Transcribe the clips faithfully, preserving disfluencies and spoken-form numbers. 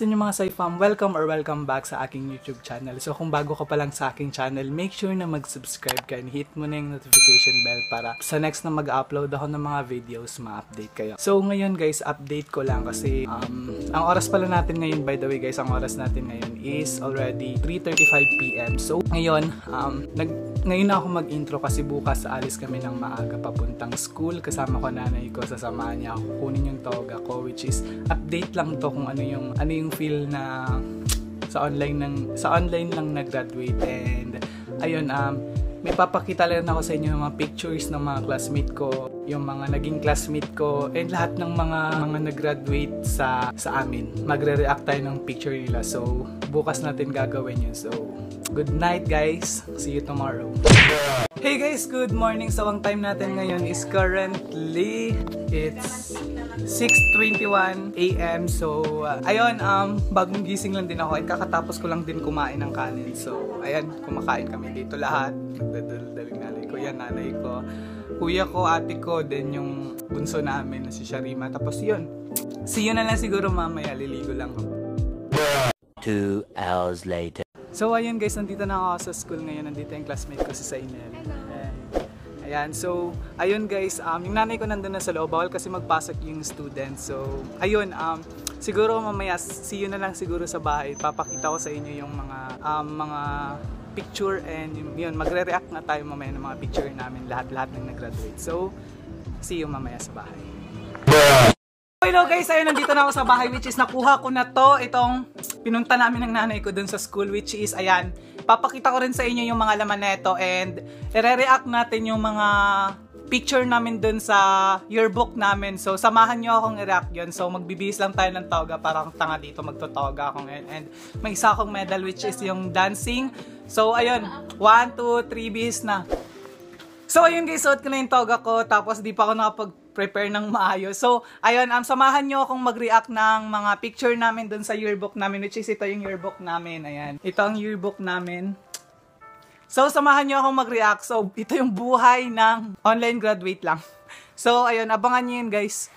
What's in yung mga Saifam? Welcome or welcome back sa aking YouTube channel. So kung bago ka pa lang sa aking channel, make sure na mag-subscribe ka and hit mo na yung notification bell para sa next na mag-upload ako ng mga videos, ma-update kayo. So ngayon guys, update ko lang kasi um, ang oras pala natin ngayon, by the way guys, ang oras natin ngayon is already three thirty-five p m So ngayon, um, nag, ngayon na ako mag-intro kasi bukas alis kami ng maaga papuntang school. Kasama ko nanay ko, sasamahan niya ako, kukunin yung toga ko, which is update lang to kung ano yung ano yung feel na sa online ng sa online lang nag-graduate. And ayun, um may papakita lang ako sa inyo ng mga pictures ng mga classmate ko, yung mga naging classmate ko, and lahat ng mga mga nag-graduate sa sa amin. Magre-react tayo ng picture nila. So bukas natin gagawin yun. So good night guys. See you tomorrow. Hey guys, good morning. So ang time natin ngayon is currently it's six twenty-one a m So, uh, ayun, um, bagong gising lang din ako at kakatapos ko lang din kumain ng kanin. So, ayan, kumakain kami dito lahat. Nagdadaldaling nanay ko, yan, nanay ko, kuya ko, ate ko, then yung bunso namin na si Sharima. Tapos yun, see you na lang siguro mamaya, liligo lang ako. Two hours later. So, ayun guys, nandito na ako sa school ngayon. Nandito yung classmate ko si Sainel. Ayan, so, ayun guys, um, yung nanay ko nandun na sa loob, bawal kasi magpasok yung student. So, ayun, um, siguro mamaya, see you na lang siguro sa bahay. Papakita ko sa inyo yung mga, um, mga picture and yun, magre-react na tayo mamaya ng mga picture namin, lahat-lahat ng nag-graduate. So, see you mamaya sa bahay. Hello guys, ayun, nandito na ako sa bahay, which is nakuha ko na to, itong pinunta namin ng nanay ko dun sa school, which is, ayan, papakita ko rin sa inyo yung mga laman nito and i-react natin yung mga picture namin dun sa yearbook namin. So, samahan nyo akong i-react yun. So, magbibihis lang tayo ng toga. Parang tanga dito, magtotoga ako ngayon. And may isa akong medal, which is yung dancing. So, ayun, one, two, three, bihis na. So, ayun guys, suot ko na yung toga ko. Tapos, di pa ako nakapag prepare ng maayos. So, ayun, um, samahan nyo akong mag-react ng mga picture namin dun sa yearbook namin, which is ito yung yearbook namin. Ayan. Ito ang yearbook namin. So, samahan nyo akong mag-react. So, ito yung buhay ng online graduate lang. So, ayun, abangan nyo yun, guys.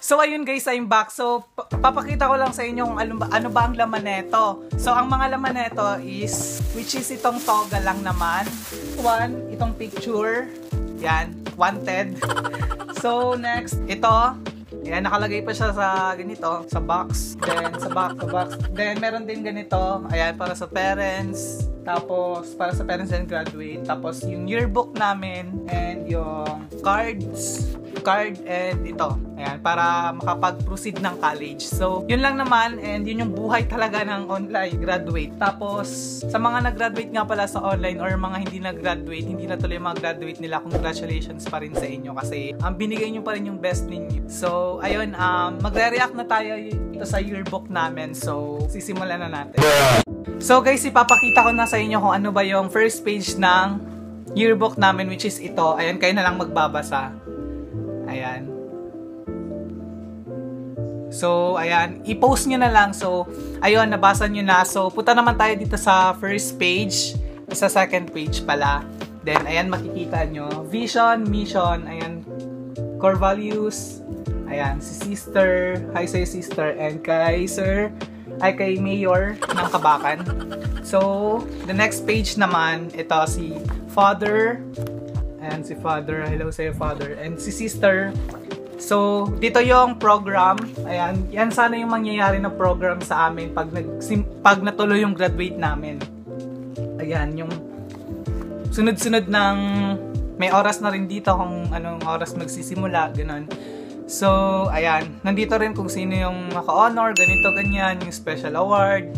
So, ayun, guys, I'm back. So, papakita ko lang sa inyo kung ano ba, ano ba ang laman neto. So, ang mga laman neto is, which is itong toga lang naman. One, itong picture. Yan. Wanted. So, next, ito. Ayan, nakalagay pa siya sa ganito, sa box. Then, sa box, sa box. Then, meron din ganito. Ayan, para sa parents. Tapos, para sa parents and graduate. Tapos, yung yearbook namin. And yung cards. Card and ito. Ayan, para makapag-proceed ng college. So, yun lang naman. And yun yung buhay talaga ng online graduate. Tapos, sa mga nag-graduate nga pala sa online or mga hindi nag-graduate, hindi na tuloy mag-graduate nila, congratulations pa rin sa inyo kasi um, binigay nyo pa rin yung best ninyo. So, ayun, um, magre-react na tayo ito sa yearbook namin. So, sisimulan na natin. So, guys, ipapakita ko na sa inyo kung ano ba yung first page ng yearbook namin, which is ito. Ayan, kayo na lang magbabasa. Ayan. So, ayan. I-post nyo na lang. So, ayun. Nabasa nyo na. So, punta naman tayo dito sa first page. Sa second page pala. Then, ayan. Makikita nyo. Vision, mission. Ayan. Core values. Ayan. Si sister. Hi sa'yo, sister. And kay sir. Ay, kay mayor ng Kabakan. So, the next page naman. Ito si father. Ayan, si father. Hello sa'yo, father. And si sister. So, dito yung program. Ayan, yan sana yung mangyayari na program sa amin pag, nag, pag natuloy yung graduate namin. Ayan, yung sunod-sunod ng may oras na rin dito kung anong oras magsisimula, ganun. So, ayan, nandito rin kung sino yung maka-honor, ganito, ganyan, yung special award.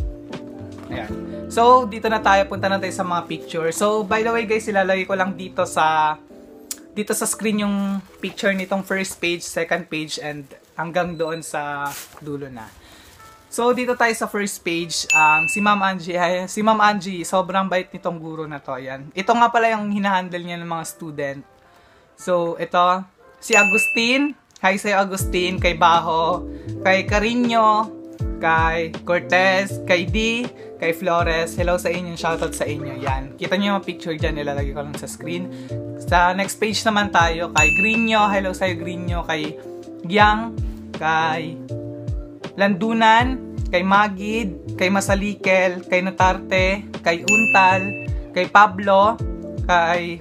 Ayan. So, dito na tayo, punta na tayo sa mga picture. So, by the way guys, ilalagay ko lang dito sa... dito sa screen yung picture nitong first page, second page, and hanggang doon sa dulo na. So, dito tayo sa first page, um, si Ma'am Angie, ay, si Ma'am Angie, sobrang bait nitong guro na to, ayan. Ito nga pala yung hinahandle niya ng mga student. So, ito, si Agustin, hi sa'yo Agustin, kay Baho, kay Carino, kay Cortez, kay D, kay Flores, hello sa inyo, shoutout sa inyo, yan. Kita niyo yung picture dyan, nilalagay ko lang sa screen. Sa next page naman tayo, kay Grino, hello sa'yo Grino, kay Giang, kay Landunan, kay Magid, kay Masalikel, kay Notarte, kay Untal, kay Pablo, kay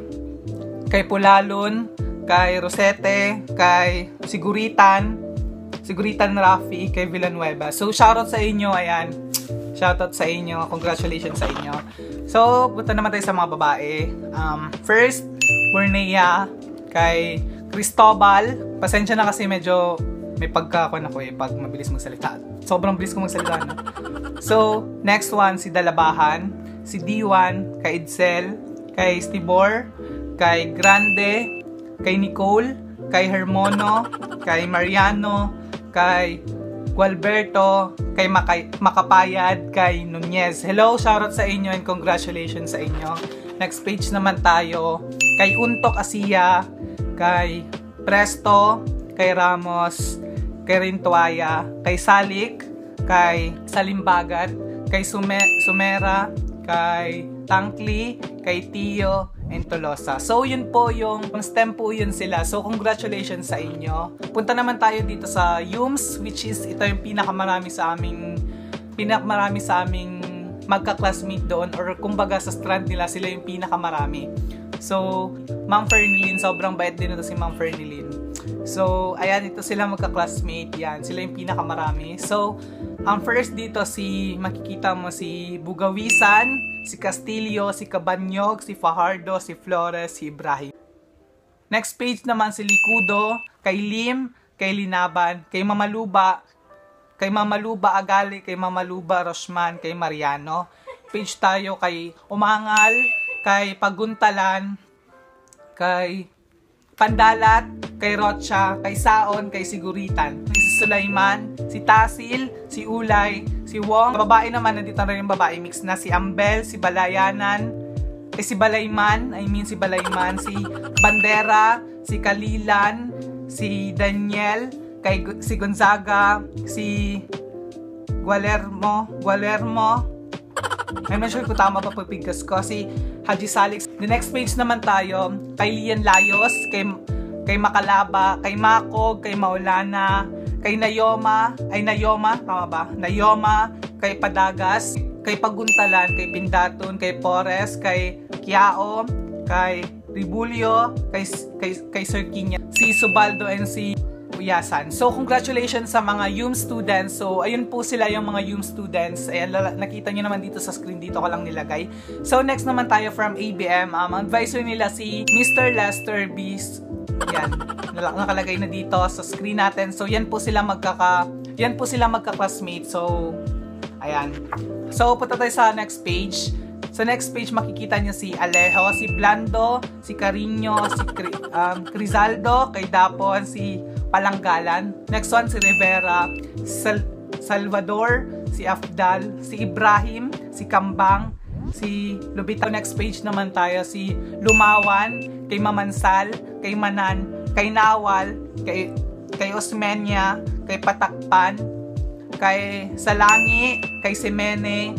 kay Pulalon, kay Rosete, kay Siguritan, Siguritan Rafi, kay Villanueva. So shoutout sa inyo, ayan. Shoutout sa inyo, congratulations sa inyo. So, punta naman tayo sa mga babae. Um, first, Bornea, kay Cristobal. Pasensya na kasi medyo may pagkakuan ako eh pag mabilis magsalita. Sobrang bilis ko magsalita. No? So, next one, si Dalabahan, si D one, kay Edsel, kay Stibor, kay Grande, kay Nicole, kay Hermono, kay Mariano, kay Gualberto, kay Makapayad, kay Nunez. Hello, shoutout sa inyo and congratulations sa inyo. Next page naman tayo, kay Untok Asia, kay Presto, kay Ramos, kay Rintuaya, kay Salik, kay Salimbagat, kay Sume- Sumera, kay Tangkli, kay Tio, and Tolosa. So, yun po yung stem po yun sila. So, congratulations sa inyo. Punta naman tayo dito sa Yums, which is ito yung pinakamarami sa aming pinakamarami sa aming magka-classmate doon, or kumbaga sa strand nila, sila yung pinakamarami. So, Ma'am Fernilyn, sobrang bait din ito si Ma'am Fernilyn. So, ayan, ito sila magka-classmate, yan. Sila yung pinakamarami. So, ang um, first dito, si makikita mo si Bugawisan, si Castillo, si Cabanyog, si Fajardo, si Flores, si Ibrahim. Next page naman si Likudo, kay Lim, kay Linaban, kay Mamaluba, kay Mamaluba Agali, kay Mamaluba Roshman, kay Mariano. Page tayo kay Umangal, kay Paguntalan, kay Pandalat, kay Rocha, kay Saon, kay Siguritan. Si Sulaiman, si Tasil, si Ulay, si Wong. Babae naman, nandito na rin yung babae mix na si Ambel, si Balayanan, eh si Balayman, I mean si Balayman, si Bandera, si Kalilan, si Daniel, kay si Gonzaga, si Gualermo, Gualermo. I'm not sure kung tama pa pagpigkas ko, si Haji Salix. The next page naman tayo, kay Lian Layos, kay kay Makalaba, kay Makog, kay Maulana, kay Nayoma, ay Nayoma, tama ba? Nayoma, kay Padagas, kay Paguntalan, kay Pindaton, kay Pores, kay Kiao, kay Ribulio, kay, kay, kay Sir Kinya, si Subaldo, and si Uyasan. So, congratulations sa mga YUM students. So, ayun po sila yung mga YUM students. Ayan, nakita nyo naman dito sa screen. Dito ko lang nilagay. So, next naman tayo from A B M. Um, advisor nila si Mister Lester B. Yan, nakalagay na dito sa screen natin. So, yan po sila magkaka, yan po sila magka-classmate. So, ayan. So, punta tayo sa next page. Sa next page, makikita nyo si Alejo, si Blando, si Carino, si um, Crisaldo, kay Dapon, si Palanggalan. Next one, si Rivera, Sal Salvador, si Afdal, si Ibrahim, si Kambang, si Lubitaw. Next page naman tayo, si Lumawan, kay Mamansal, kay Manan, kay Nawal, kay, kay Osmeña, kay Patakpan, kay Salangi, kay Semene,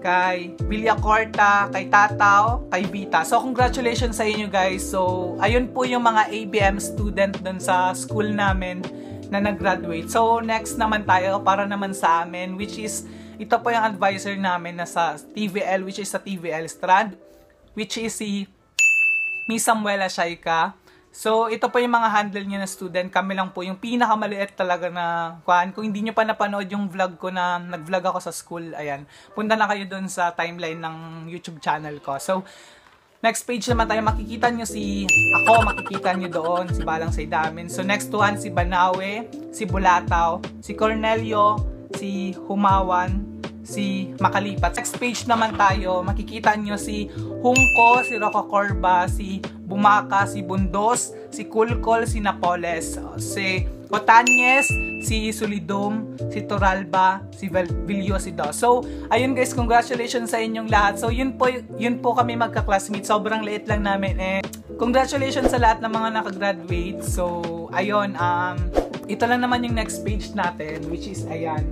kay Villacorta, kay Tatao, kay Vita. So, congratulations sa inyo guys. So, ayun po yung mga A B M student dun sa school namin na nag-graduate. So, next naman tayo para naman sa amin, which is ito po yung advisor namin na sa T V L, which is sa T V L strand, which is si Miss Samuela Shayka. So, ito po yung mga handle niya na student. Kami lang po yung pinakamaliit talaga na kuan. Kung hindi nyo pa napanood yung vlog ko na nag-vlog ako sa school, ayan, punta na kayo dun sa timeline ng YouTube channel ko. So, next page naman tayo, makikita nyo si, ako, makikita nyo doon, si Balang Saydamin. So, next one, si Banawe, si Bulataw, si Cornelio, si Humawan, si Makalipat. Next page naman tayo, makikita nyo si Hungko, si Rococorba, si Bumaka, si Bundos, si Kulkol, si Napoles, si Otanyes, si Solidum, si Toralba, si Villosido. So, ayun guys, congratulations sa inyong lahat. So, yun po, yun po kami magka-classmate. Sobrang liit lang namin eh. Congratulations sa lahat ng mga nakagraduate. So, ayun, um, ito lang naman yung next page natin, which is, ayan.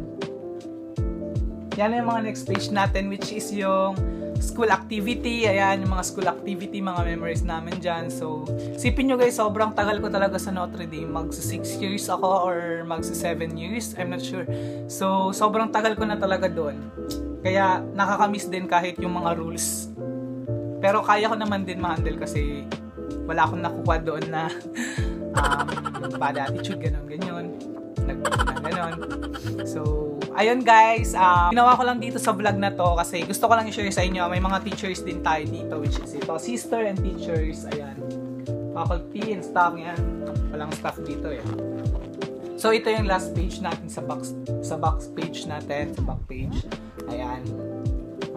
Yan yung mga next page natin, which is yung school activity. Ayan, yung mga school activity, mga memories namin dyan. So, sipin nyo guys, sobrang tagal ko talaga sa Notre Dame. Magsa six years ako or magsa seven years. I'm not sure. So, sobrang tagal ko na talaga doon. Kaya, nakakamiss din kahit yung mga rules. Pero kaya ko naman din ma-handle kasi wala akong nakuha doon na um, bad attitude, ganun, ganyan. Nag-ganun, ganun. So, ayun guys, uh, ginawa ko lang dito sa vlog na to kasi gusto ko lang i-share sa inyo. May mga teachers din tayo dito, which is ito, sister and teachers, ayan, faculty and staff, yan, walang staff dito eh. So ito yung last page natin sa box, sa box page natin, sa back page, ayan,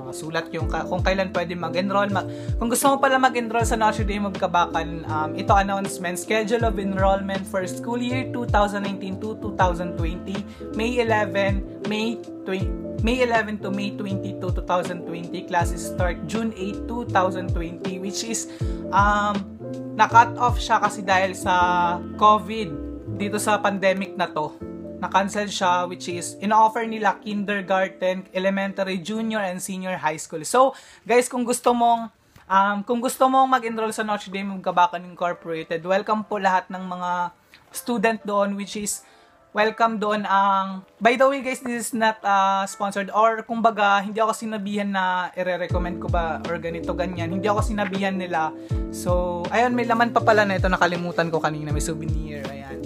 mga sulat yung kung kailan pwede mag-enroll. Mag kung gusto mo pala mag-enroll sa Notre Dame of Kabacan, um, ito announcement, schedule of enrollment for school year twenty nineteen to twenty twenty, May eleventh. May eleventh to May twenty-second, twenty twenty, classes start June eighth, twenty twenty, which is um, na-cut off siya kasi dahil sa COVID dito sa pandemic na to. Na-cancel siya, which is in-offer nila kindergarten, elementary, junior, and senior high school. So, guys, kung gusto mong Um, kung gusto mong mag-enroll sa Notre Dame of Kabacan Incorporated, welcome po lahat ng mga student doon, which is welcome doon ang... By the way guys, this is not uh, sponsored or kumbaga, hindi ako sinabihan na i-recommend ko ba or ganito, ganyan. Hindi ako sinabihan nila. So, ayun, may laman pa pala na ito. Nakalimutan ko kanina. May souvenir. Ayan.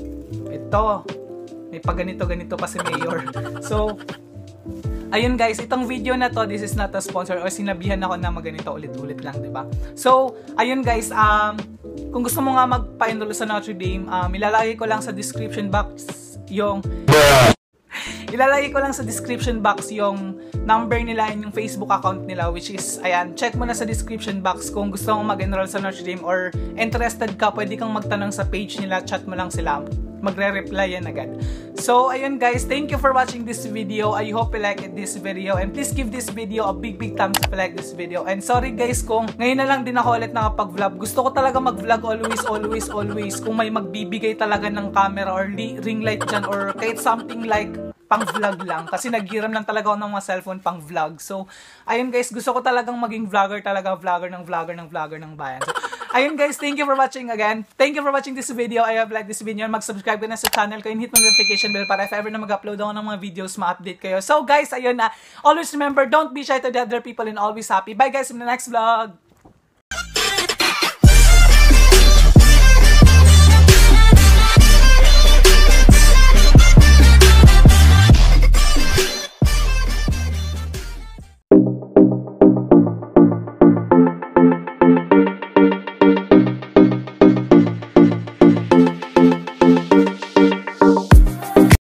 Ito. May paganito-ganito pa si Mayor. So, ayun guys, itong video na to, this is not a sponsor or sinabihan ako na maganito ulit-ulit lang, diba? So, ayun guys, um, kung gusto mo nga magpa-enroll sa Notre Dame, um, ilalagay ko lang sa description box yung ilalagay ko lang sa description box yung number nila and yung Facebook account nila, which is, ayan, check mo na sa description box kung gusto mong mag-enroll sa Notre Dame or interested ka, pwede kang magtanong sa page nila, chat mo lang sila, magre-reply yan agad. So, ayun guys, thank you for watching this video. I hope you liked this video and please give this video a big big thumbs up if you like this video. And sorry guys kung ngayon na lang din ako ulit nakapag-vlog. Gusto ko talaga mag-vlog always, always, always. Kung may magbibigay talaga ng camera or ring light dyan or kahit something like pang-vlog lang. Kasi naghiram lang talaga ako ng mga cellphone pang-vlog. So, ayun guys, gusto ko talagang maging vlogger talaga. Vlogger ng vlogger ng vlogger ng bayan. So, ayun guys, thank you for watching again. Thank you for watching this video. I have liked this video. Mag-subscribe ka na sa channel ko and hit mo notification bell para if ever na mag-upload ako ng mga videos, ma-update kayo. So guys, ayun na. Always remember, don't be shy to the other people and always happy. Bye guys, in the next vlog!